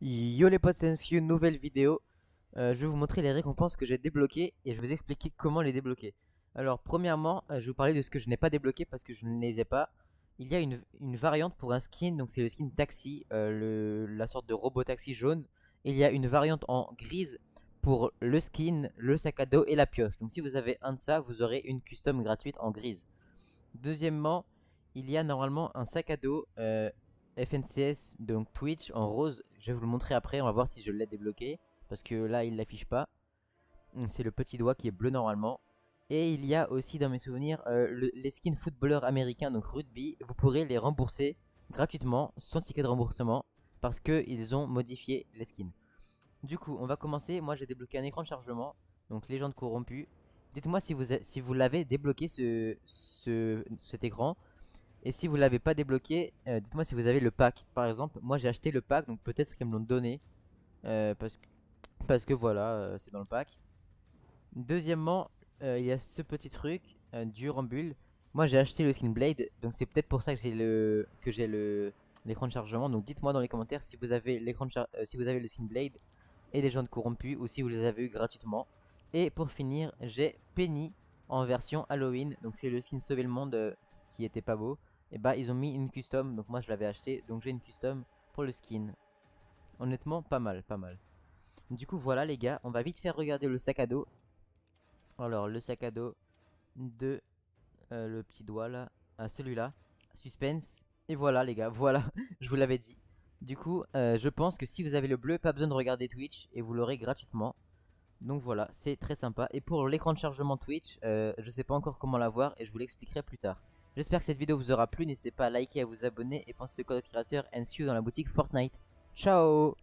Yo les potes, c'est Endskew, nouvelle vidéo. Je vais vous montrer les récompenses que j'ai débloquées et je vais vous expliquer comment les débloquer. Alors premièrement, je vais vous parler de ce que je n'ai pas débloqué parce que je ne les ai pas. Il y a une variante pour un skin, donc c'est le skin taxi, la sorte de robot taxi jaune. Et il y a une variante en grise pour le skin, le sac à dos et la pioche. Donc si vous avez un de ça, vous aurez une custom gratuite en grise. Deuxièmement, il y a normalement un sac à dos FNCS, donc Twitch en rose. Je vais vous le montrer après, on va voir si je l'ai débloqué parce que là il l'affiche pas. C'est le petit doigt qui est bleu normalement. Et il y a aussi dans mes souvenirs les skins footballeurs américains, donc rugby. Vous pourrez les rembourser gratuitement sans ticket de remboursement parce que ils ont modifié les skins. Du coup on va commencer. Moi j'ai débloqué un écran de chargement, donc légende corrompue. Dites moi si vous l'avez débloqué cet écran. Et si vous l'avez pas débloqué, dites-moi si vous avez le pack. Par exemple, moi j'ai acheté le pack, donc peut-être qu'ils me l'ont donné. Parce que voilà, c'est dans le pack. Deuxièmement, il y a ce petit truc du Rambule. Moi j'ai acheté le skin Blade, donc c'est peut-être pour ça que j'ai l'écran de chargement. Donc dites-moi dans les commentaires si vous avez si vous avez le skin Blade et les gens de corrompus ou si vous les avez eu gratuitement. Et pour finir, j'ai Penny en version Halloween, donc c'est le skin Sauver le Monde qui était pas beau. Et bah ils ont mis une custom, donc moi je l'avais acheté, donc j'ai une custom pour le skin. Honnêtement pas mal. Du coup voilà les gars, on va vite faire regarder le sac à dos. Alors le sac à dos de le petit doigt là, à celui-là, suspense. Et voilà les gars, voilà, je vous l'avais dit. Du coup je pense que si vous avez le bleu, pas besoin de regarder Twitch et vous l'aurez gratuitement. Donc voilà, c'est très sympa. Et pour l'écran de chargement Twitch, je sais pas encore comment l'avoir et je vous l'expliquerai plus tard. J'espère que cette vidéo vous aura plu, n'hésitez pas à liker, à vous abonner et pensez au code créateur Endskew dans la boutique Fortnite. Ciao!